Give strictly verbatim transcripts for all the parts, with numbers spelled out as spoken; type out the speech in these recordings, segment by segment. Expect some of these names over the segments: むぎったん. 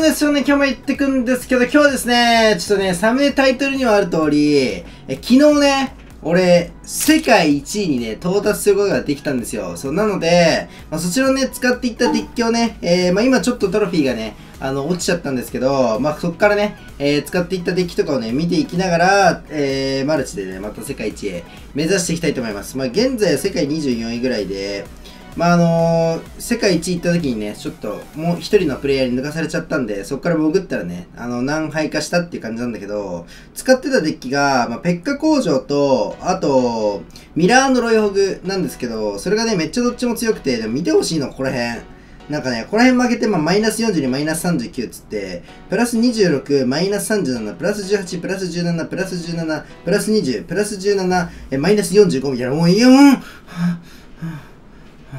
なんですよね、今日も行ってくんですけど、今日はですね、ちょっとね、サムネタイトルにはある通り、え昨日ね、俺、世界一位にね、到達することができたんですよ。そう、なので、まあ、そちらをね、使っていったデッキをね、えー、まあ今ちょっとトロフィーがね、あの、落ちちゃったんですけど、まあそっからね、えー、使っていったデッキとかをね、見ていきながら、えー、マルチでね、また世界一へ目指していきたいと思います。まあ現在は世界にじゅうよんいぐらいで、まああのー、世界一行った時にね、ちょっともう一人のプレイヤーに抜かされちゃったんで、そこから潜ったらね、あの、何敗かしたっていう感じなんだけど、使ってたデッキが、まあ、ペッカ工場と、あと、ミラーのロイホグなんですけど、それがね、めっちゃどっちも強くて、でも見てほしいの、ここら辺。なんかね、ここら辺負けて、まあ、マイナスよんじゅうに、マイナスさんじゅうきゅうっつって、プラスにじゅうろく、マイナスさんじゅうなな、プラスじゅうはち、プラスじゅうなな、プラスじゅうなな、プラスにじゅう、プラスじゅうなな、えマイナスよんじゅうごみたいな、もういいよ、もう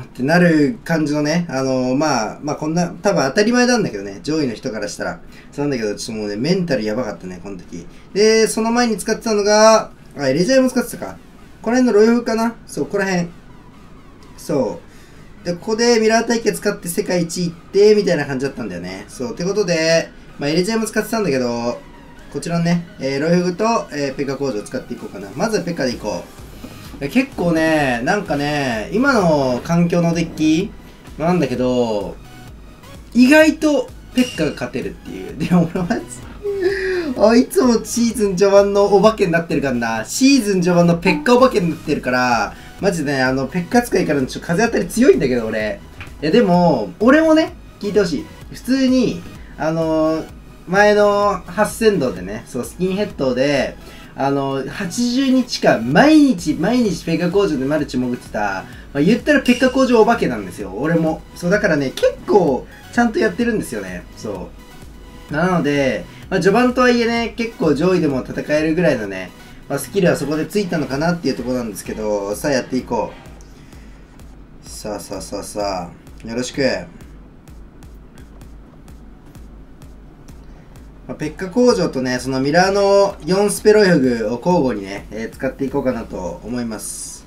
ってなる感じのね、あのー、まあ、まあこんな、多分当たり前なんだけどね、上位の人からしたら。そうなんだけど、ちょっともうね、メンタルやばかったね、この時。で、その前に使ってたのが、あ、エレジャイも使ってたか。この辺のロイフかな？そう、ここら辺。そう。で、ここでミラー体系使って世界一行って、みたいな感じだったんだよね。そう、ってことで、まあエレジャイも使ってたんだけど、こちらのね、えー、ロイフと、えー、ペッカ工場を使っていこうかな。まずはペッカでいこう。結構ね、なんかね、今の環境のデッキなんだけど、意外とペッカが勝てるっていう。でも俺は、いつもシーズン序盤のお化けになってるからな。シーズン序盤のペッカお化けになってるから、マジでね、あの、ペッカ使いからのちょっと風当たり強いんだけど、俺。いやでも、俺もね、聞いてほしい。普通に、あの、前の八仙道でね、そう、スキンヘッドで、あの、はちじゅうにちかん、毎日、毎日、ペッカ工場でマルチ潜ってた、まあ、言ったらペッカ工場お化けなんですよ、俺も。そう、だからね、結構、ちゃんとやってるんですよね、そう。なので、まあ、序盤とはいえね、結構上位でも戦えるぐらいのね、まあ、スキルはそこでついたのかなっていうところなんですけど、さあ、やっていこう。さあさあさあさあ、よろしく。ペッカ工場とね、そのミラーのよんスペロイフグを交互にね、えー、使っていこうかなと思います。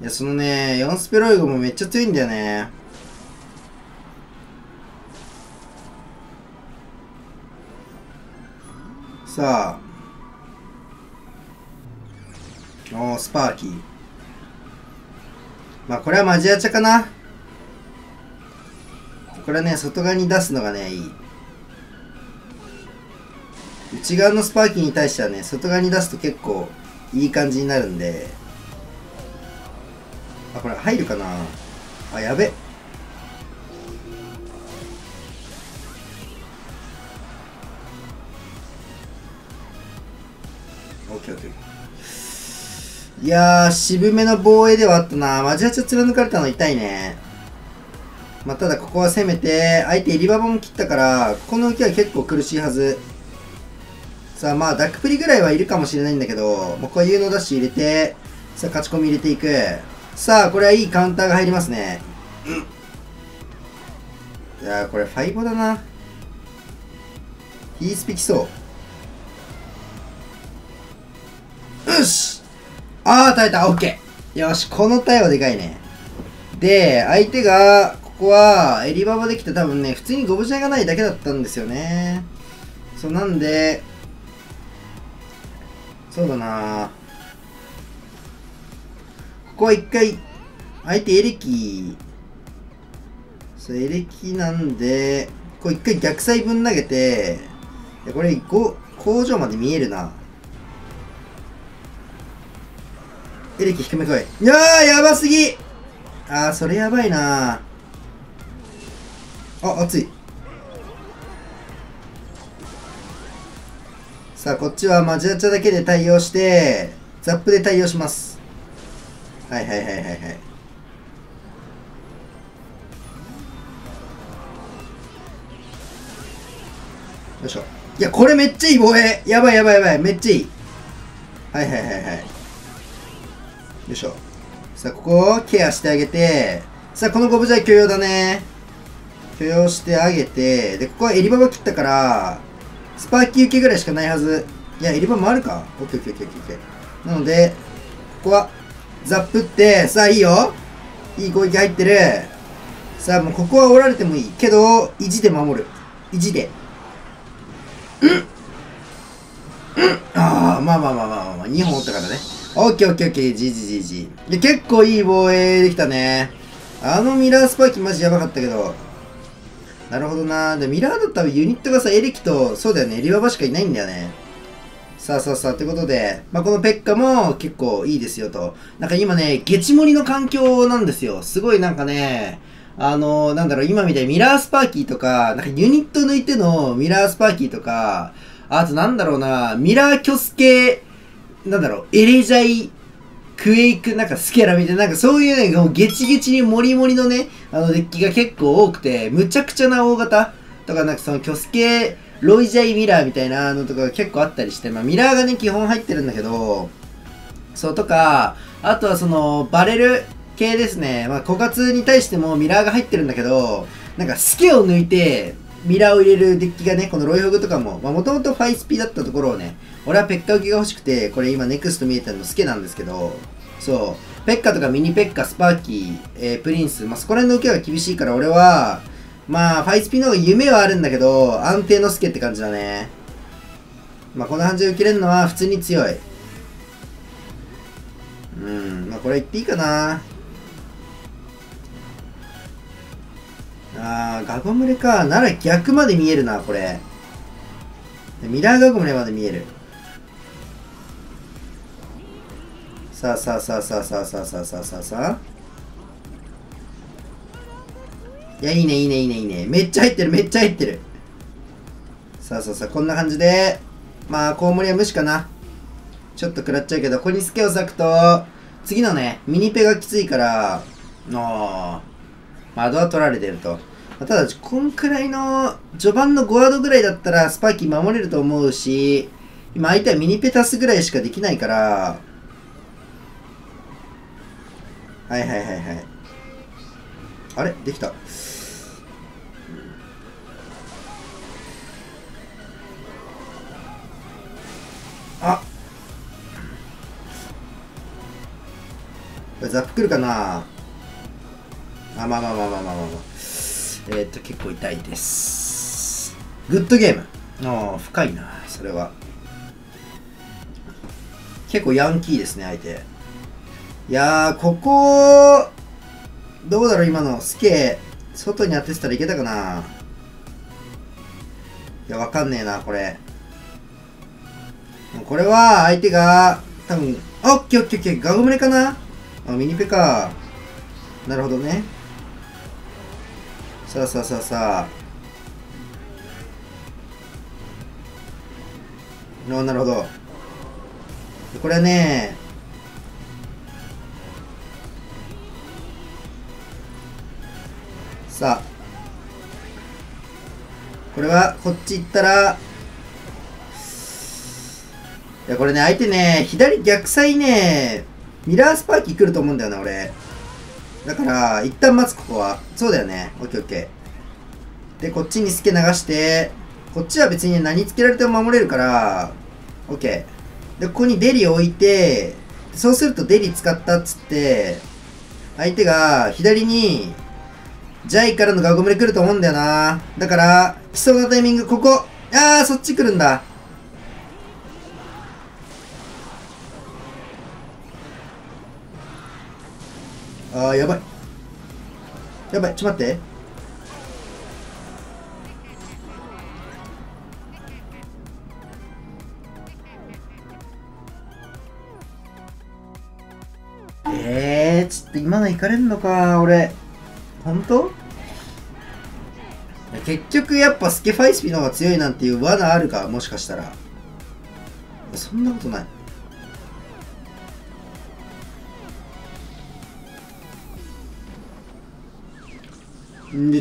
いや、そのね、よんスペロイフグもめっちゃ強いんだよね。さあ。おー、スパーキー。まあ、これはマジアチャかな。これはね、外側に出すのがね、いい。内側のスパーキーに対してはね、外側に出すと結構いい感じになるんで。あ、これ入るかなあ、やべ。オーケーオーケー。いやー、渋めの防衛ではあったな。マジアチを貫かれたの痛いね。まあ、ただここは攻めて、相手エリババも切ったから、ここの受けは結構苦しいはず。さあ、まあ、ダックプリぐらいはいるかもしれないんだけど、もうこういうのダッシュ入れて、さあ、勝ち込み入れていく。さあ、これはいいカウンターが入りますね。うん。いやー、これファイボだな。ヒースピきそう。よし！あー、耐えた。オッケー。よし、この耐えはでかいね。で、相手が、ここは、エリババできて多分ね、普通にゴブジャがないだけだったんですよね。そう、なんで、そうだな、ここは一回相手エレキ、そうエレキなんで、こう一回逆サイ分投げて、これご工場まで見えるな。エレキ低め来い。いやー、やばすぎ。あー、それやばいな。あ、熱い。さあ、こっちはマジアチャだけで対応して、ザップで対応します。はいはいはいはいはい。よいしょ。いや、これめっちゃいい防衛。やばいやばいやばい。めっちゃいい。はいはいはいはい。よいしょ。さあ、ここをケアしてあげて、さあ、このゴブジャイ許容だね。許容してあげて、で、ここはエリババ切ったから、スパーキー受けぐらいしかないはず。いや、エリバもあるか。オッケーオッケーオッケーオッケー。なので、ここは、ザップって、さあいいよ。いい攻撃入ってる。さあもうここは折られてもいい。けど、意地で守る。意地で。うんうん、ああ、まあまあまあまあまあ、にほん打ったからね。オッケーオッケーオッケー、じじじじ。で、結構いい防衛できたね。あのミラースパーキマジやばかったけど。なるほどな。で、ミラーだったらユニットがさ、エレキと、そうだよね、リババしかいないんだよね。さあさあさあ、ということで、まあ、このペッカも結構いいですよと。なんか今ね、ゲチモリの環境なんですよ。すごいなんかね、あのー、なんだろう、今みたいにミラースパーキーとか、なんかユニット抜いてのミラースパーキーとか、あとなんだろうな、ミラーキョス系、なんだろう、エレジャイ、クエイク、なんかスキャラみたいな、なんかそういうね、もうゲチゲチにモリモリのね、あのデッキが結構多くて、むちゃくちゃな大型とか、なんかそのキョス系、ロイジャイミラーみたいなのとか結構あったりして、まあミラーがね、基本入ってるんだけど、そうとか、あとはその、バレル、系ですね。まあ、枯渇に対してもミラーが入ってるんだけど、なんかスケを抜いてミラーを入れるデッキがね、このロイホグとかも、まあ、もともとファイスピだったところをね、俺はペッカ受けが欲しくて、これ今ネクスト見えてるのスケなんですけど、そう、ペッカとかミニペッカ、スパーキー、えー、プリンス、まあ、そこら辺の受けが厳しいから俺は、まあ、ファイスピの方が夢はあるんだけど、安定のスケって感じだね。まあ、こんな感じで受けれるのは普通に強い。うん、まあ、これ言っていいかな。あー、ガゴムレか。なら逆まで見えるな、これ。ミラーガゴムレまで見える。さあさあさあさあさあさあさあさあさあさあ。いや、いいね、いいね、いいね、いいね。めっちゃ入ってる、めっちゃ入ってる。さあさあさあ、こんな感じで。まあ、コウモリは無視かな。ちょっと食らっちゃうけど、ここにスケを割くと、次のね、ミニペがきついから、あー。アドは取られてると。ただ、こんくらいの、序盤のごアドぐらいだったら、スパーキー守れると思うし、今相手はミニペタスぐらいしかできないから、はいはいはいはい。あれできた。あこれザップ来るかな。あ、まあまあまあまあまあまあ、まあ、えー、っと結構痛いです。グッドゲーム。ああ、深いな。それは結構ヤンキーですね、相手。いやー、ここどうだろう。今のスケ外に当ててたらいけたかな。いや、わかんねえな、これ。これは相手が多分、あっ、オッケーオッケーオッケー、ガゴムレかな。あ、ミニペか。なるほどね。さあさあさあさあ。あ、なるほど。これはね、さあ、これはこっち行ったら、いや、これね、相手ね、左逆サイね、ミラースパーキー来ると思うんだよな、俺。だから、一旦待つ、ここは。そうだよね。オッケーオッケー。で、こっちにスケ流して、こっちは別に何つけられても守れるから、オッケー。で、ここにデリを置いて、そうするとデリ使ったっつって、相手が左に、ジャイからのガゴムレ来ると思うんだよな。だから、来そうなタイミング、ここ。あー、そっち来るんだ。あー、やばいやばい、ちょっと待って。えー、ちょっと今のいかれるのか俺。本当結局やっぱスケファイスピの方が強いなんていう罠あるか、もしかしたら。そんなことない。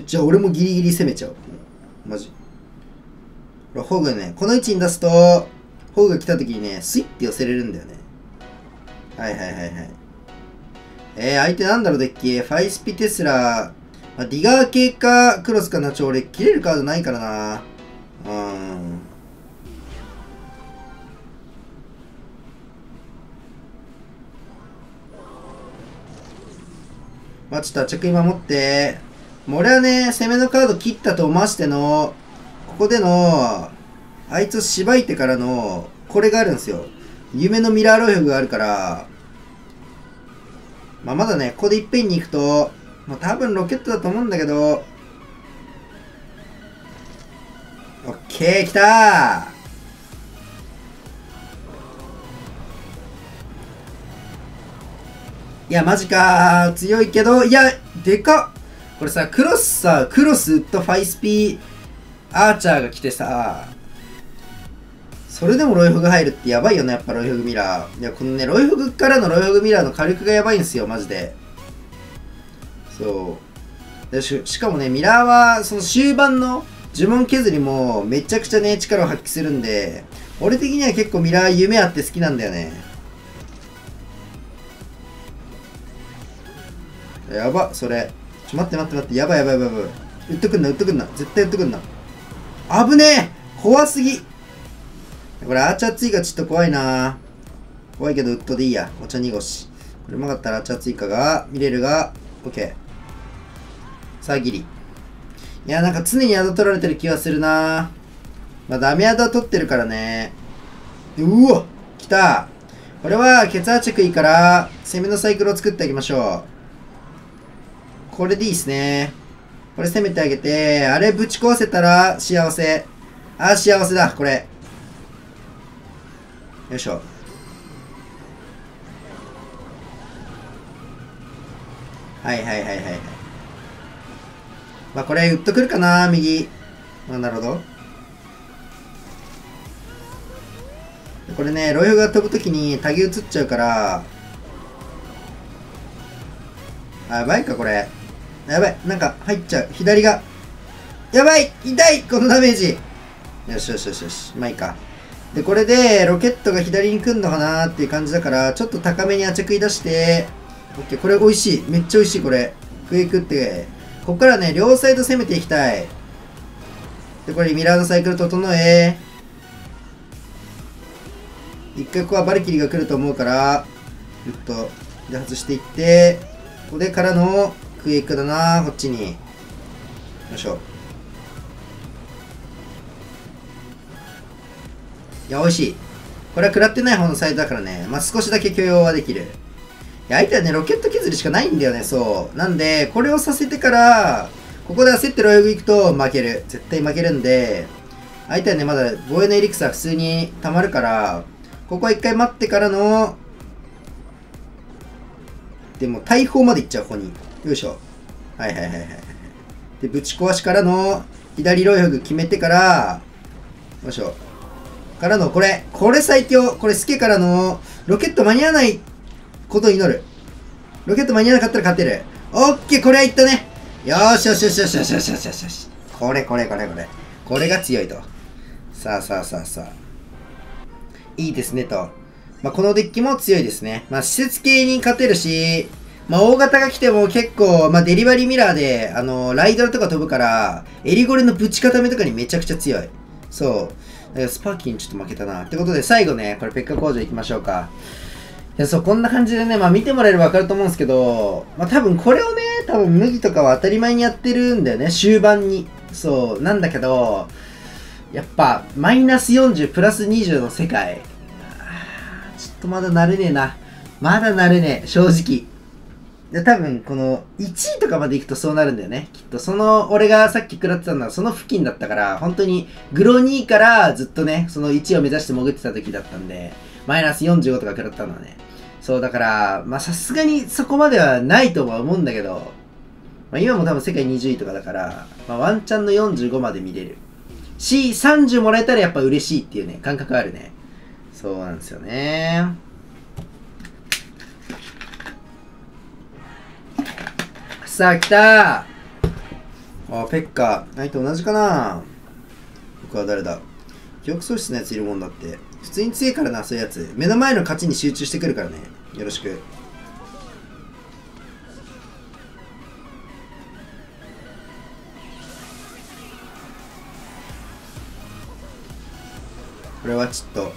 じゃあ俺もギリギリ攻めちゃう。マジ。ほら、ホグね、この位置に出すと、ホグが来た時にね、スイッて寄せれるんだよね。はいはいはいはい。えー、相手なんだろう、デッキ。ファイスピテスラ、まあ、ディガー系か、クロスかな。ちょ、俺、切れるカードないからな。うーん。まあ、ちょっと着衣守って、俺はね、攻めのカード切ったと思わしての、こでの、あいつをしばいてからの、これがあるんですよ。夢のミラーロイフがあるから、まあ、まだね、ここでいっぺんに行くと、まあ、多分ロケットだと思うんだけど、オッケー、来たー。いや、マジかー。強いけど、いや、でかっ。これさ、クロスさ、クロスとファイスピー、アーチャーが来てさ、それでもロイフグ入るってやばいよね、やっぱロイフグミラー。いや、このね、ロイフグからのロイフグミラーの火力がやばいんですよ、マジで。そう。でし、しかもね、ミラーは、その終盤の呪文削りも、めちゃくちゃね、力を発揮するんで、俺的には結構ミラー夢あって好きなんだよね。やば、それ。ちょ、待って待って待って、やばいやばいやばいやばい。打ってくんな、打ってくんな。絶対打ってくんな。危ねえ、怖すぎ。これ、アーチャー追加ちょっと怖いな。怖いけど、ウッドでいいや。お茶にごし。これ、曲がったらアーチャー追加が、見れるが、オッケー。さあ、ギリ。いや、なんか常に宿取られてる気がするな。まあ、ダメ宿は取ってるからね。うお、来た。これは、血圧チェックいいから、攻めのサイクルを作ってあげましょう。これでいいっすね。これ攻めてあげて、あれぶち壊せたら幸せ。あ、幸せだ、これ。よいしょ。はいはいはいはい。まあこれ、打っとくるかな、右。まあなるほど。これね、ロイフが飛ぶときにタゲ移っちゃうから、あ、やばいか、これ。やばい、なんか入っちゃう。左が。やばい、痛い、このダメージ。よしよしよしよし。まあいいか。で、これで、ロケットが左に来んのかなーっていう感じだから、ちょっと高めにアチャ食い出して、オッケー、これ美味しい。めっちゃ美味しい、これ。食い食って。こっからね、両サイド攻めていきたい。で、これミラーのサイクル整え。一回ここはバルキリーが来ると思うから、ぐっと、で、外していって、ここでからの、クエイクだな、こっちに。よいしょ。いや、美味しい。これは食らってない方のサイドだからね。まあ、少しだけ許容はできる。いや、相手はね、ロケット削りしかないんだよね、そう。なんで、これをさせてから、ここで焦ってロイフ行くと負ける。絶対負けるんで、相手はね、まだ防衛のエリクサー普通に溜まるから、ここは一回待ってからの、でも、大砲まで行っちゃう、ここに。よいしょ。はいはいはいはい。で、ぶち壊しからの、左ロイフグ決めてから、よいしょ。からの、これ、これ最強。これ、スケからの、ロケット間に合わないことを祈る。ロケット間に合わなかったら勝てる。オッケー、これはいったね。よーしよしよしよしよしよしよしよしよし。これこれこれこれ。これが強いと。さあさあさあさあ。いいですね、と。まあ、このデッキも強いですね。まあ、施設系に勝てるし、まあ、大型が来ても結構、まあ、デリバリーミラーで、あのー、ライドラとか飛ぶから、エリゴレのぶち固めとかにめちゃくちゃ強い。そう。だからスパーキーにちょっと負けたな。ってことで、最後ね、これ、ペッカ工場行きましょうか。いや、そう、こんな感じでね、まあ、見てもらえればわかると思うんですけど、まあ、多分これをね、多分麦とかは当たり前にやってるんだよね、終盤に。そう、なんだけど、やっぱ、マイナスよんじゅう、プラスにじゅうの世界。ちょっとまだ慣れねえな。まだ慣れねえ、正直。で、多分、この、いちいとかまで行くとそうなるんだよね。きっと、その、俺がさっき食らってたのはその付近だったから、本当に、グロにいからずっとね、そのいちいを目指して潜ってた時だったんで、マイナスよんじゅうごとか食らったのはね。そう、だから、まあ、さすがにそこまではないとは思うんだけど、まあ、今も多分世界にじゅういとかだから、まあ、ワンチャンのよんじゅうごまで見れる。し、さんじゅうもらえたらやっぱ嬉しいっていうね、感覚あるね。そうなんですよね。さあ、来たー。あ、ペッカ。相手同じかな。僕は誰だ。記憶喪失のやついるもんだって。普通に強いからな、そういうやつ。目の前の勝ちに集中してくるからね。よろしく。これはちょっと。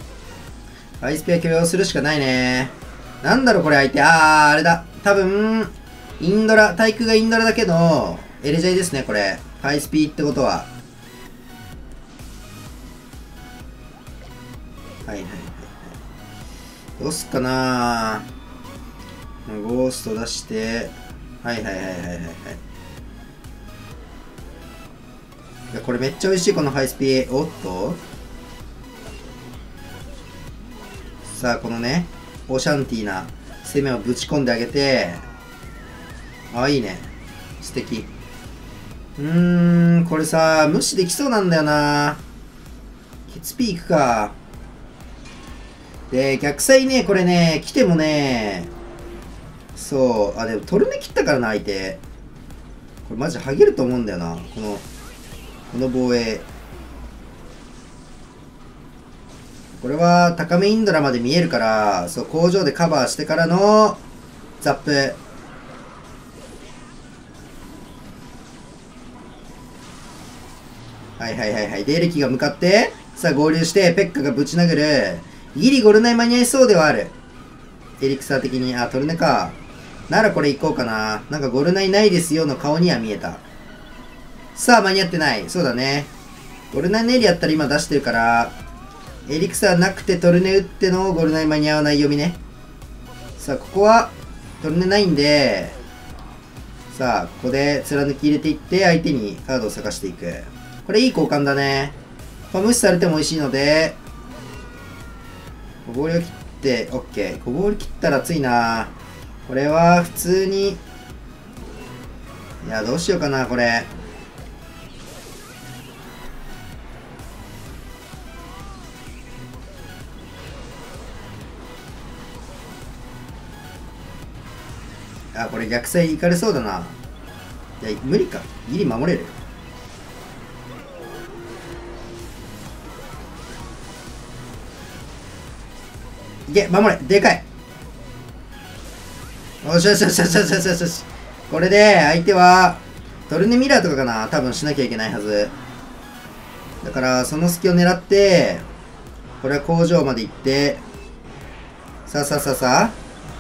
アイスピア許容するしかないね。なんだろ、これ相手。あー、あれだ。多分、インドラ、対空がインドラだけど、エレジャイですね、これ。アイスピーってことは。はいはいはい。どうすっかなぁ。ゴースト出して、はいはいはいはいはいはい。これめっちゃ美味しい、このハイスピー。おっとさあ、このね、オシャンティーな攻めをぶち込んであげて、あ、いいね。素敵。うーん、これさ、無視できそうなんだよな。ケツピークか。で、逆サイね、これね、来てもね、そう、あ、でも、トルメ切ったからな、相手。これマジハゲると思うんだよな、この、この防衛。これは、高めインドラまで見えるから、そう、工場でカバーしてからの、ザップ。はいはいはいはい。デーレキが向かって、さあ合流して、ペッカがぶち殴る。ギリゴルネ間に合いそうではある。エリクサー的に、あ、トルネか。ならこれ行こうかな。なんかゴルナイないですよの顔には見えた。さあ間に合ってない。そうだね。ゴルナイネリやったら今出してるから、エリクサーなくてトルネ打ってのゴルナイ間に合わない読みね。さあここはトルネないんで、さあここで貫き入れていって相手にカードを探していく。これいい交換だね。まあ、無視されても美味しいので、小氷を切って、OK。小氷切ったら熱いな。これは普通に、いや、どうしようかな、これ。あ、これ逆サイいかれそうだな。いや、無理か。ギリ守れる。いけ、守れ、でかい。よしよしよしよしよしよしよし。これで相手はトルネミラーとかかな、多分しなきゃいけないはずだから、その隙を狙って、これは工場まで行って、さあさあさあさあ、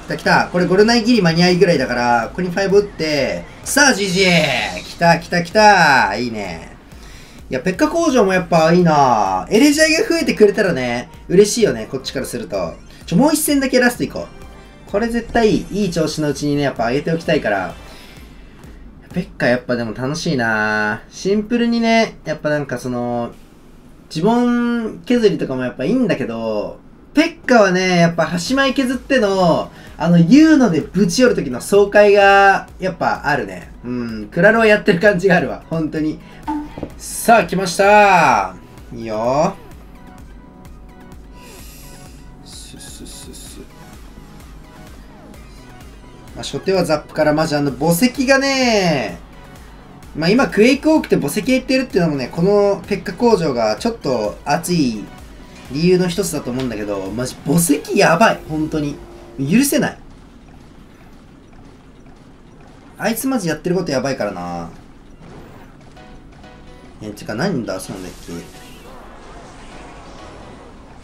来た来た。これゴルナイギリ間に合いぐらいだから、ここにファイブ打って、さあ ジージー 来た来た来た。いいね。いや、ペッカ工場もやっぱいいな。エレジャイが増えてくれたらね、嬉しいよね、こっちからすると。ちょ、もう一戦だけラストいこう。これ絶対いい、いい調子のうちにね、やっぱ上げておきたいから。ペッカやっぱでも楽しいな。シンプルにね、やっぱなんかその、自分削りとかもやっぱいいんだけど、ペッカはね、やっぱ端前削っての、あの、言うのでぶち寄る時の爽快が、やっぱあるね。うん、クラロはやってる感じがあるわ、本当に。さあ、来ましたー。いいよー。すすすす。まあ、初手はザップから、まじあの、墓石がね、まあ今、クエイク多くて墓石減ってるっていうのもね、このペッカ工場がちょっと熱い理由の一つだと思うんだけど、まじ墓石やばい、本当に。許せない。あいつまじやってることやばいからな。え、てか何出すんだっけ。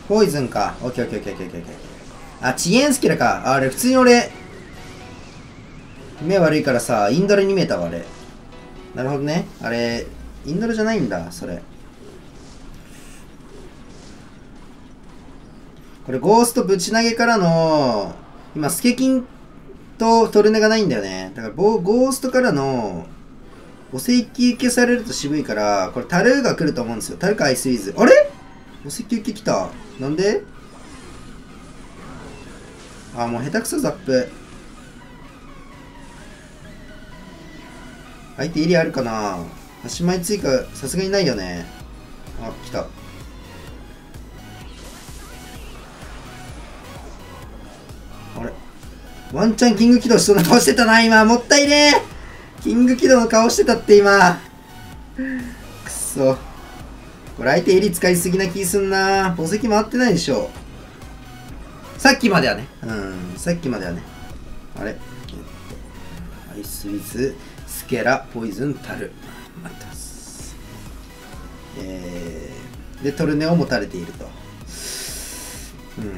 ポイズンか。オッケーオッケーオッケーオッケーオッケー。あ、遅延スキルか。あれ、普通に俺、目悪いからさ、インドルに見えたわ、あれ。なるほどね。あれ、インドルじゃないんだ、それ。これ、ゴーストぶち投げからの、今、スケキンとトルネがないんだよね。だから、ゴーストからの、墓石受けされると渋いから、これタルーが来ると思うんですよ。タルーかアイスウィズ。あれ墓石受け来た。なんで、あ、もう下手くそザップ。相手エリアあるかな。足前追加、さすがにないよね。あ、来た。あれワンチャンキング起動しそうな顔してたな、今。もったいねー。キング起動の顔してたって今。くそ。これ相手襟使いすぎな気すんな。墓石回ってないでしょ。さっきまではね。うん。さっきまではね。あれ、えっと、アイスウィズ、スケラ、ポイズン、タル。待ってます。えー、で、トルネを持たれていると。うん。い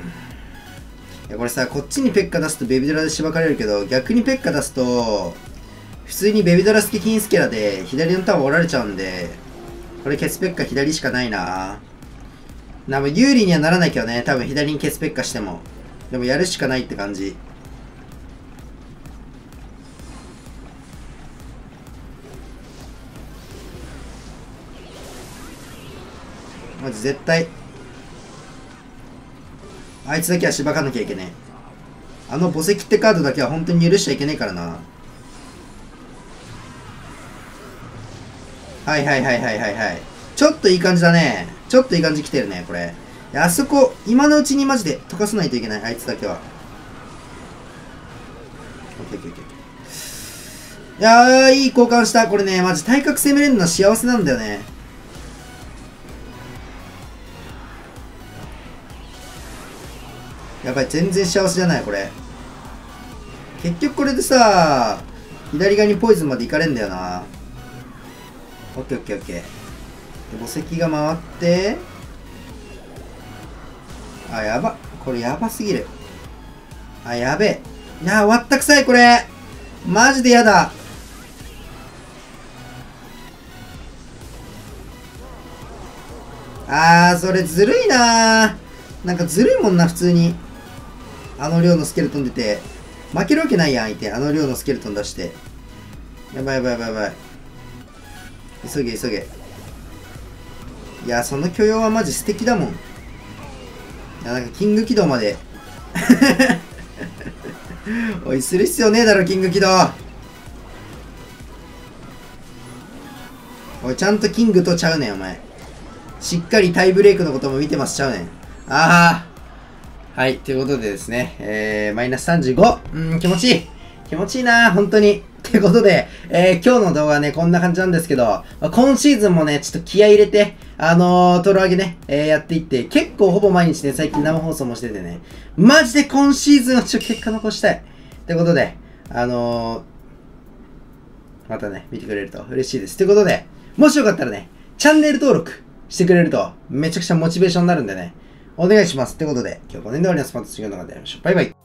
や、これさ、こっちにペッカ出すとベビドラでしばかれるけど、逆にペッカ出すと、普通にベビドラスケキンスケラで左のタワー折られちゃうんで、これケツペッカ左しかないな。な有利にはならないけどね、多分左に消すべきかしても。でもやるしかないって感じ。マジ絶対あいつだけはしばかなきゃいけねえ。あの墓石ってカードだけは本当に許しちゃいけないからな。はいはいはいはいはいはい。ちょっといい感じだね。ちょっといい感じきてるね、これ。あそこ、今のうちにマジで溶かさないといけない、あいつだけは。いやー、いい交換した。これね、マジ対角攻めれるのは幸せなんだよね。やばい、全然幸せじゃない、これ。結局これでさ、左側にポイズンまでいかれんだよな。オッケーオッケーオッケー。で、墓石が回って。あ、やば。これやばすぎる。あ、やべえ。いや、終わったくさい、これ。マジでやだ。あー、それずるいなー。なんかずるいもんな、普通に。あの量のスケルトン出て。負けるわけないやん、相手。あの量のスケルトン出して。やばいやばいやばいやばい。急げ急げ。いや、その許容はマジ素敵だもん。いや、なんかキング軌道まで。おい、する必要ねえだろ、キング軌道。おい、ちゃんとキングとちゃうねん、お前。しっかりタイブレイクのことも見てます、ちゃうねん。ああ。はい、ということでですね、えー、マイナスさんじゅうご。うん、気持ちいい。気持ちいいな、本当に。ということで、えー、今日の動画はね、こんな感じなんですけど、まあ、今シーズンもね、ちょっと気合い入れて、あのー、トロ上げね、えー、やっていって、結構ほぼ毎日ね、最近生放送もしててね、マジで今シーズンはちょっと結果残したい。ということで、あのー、またね、見てくれると嬉しいです。ということで、もしよかったらね、チャンネル登録してくれると、めちゃくちゃモチベーションになるんでね、お願いします。ということで、今日この辺で終わります。また次の動画で会いましょう。バイバイ。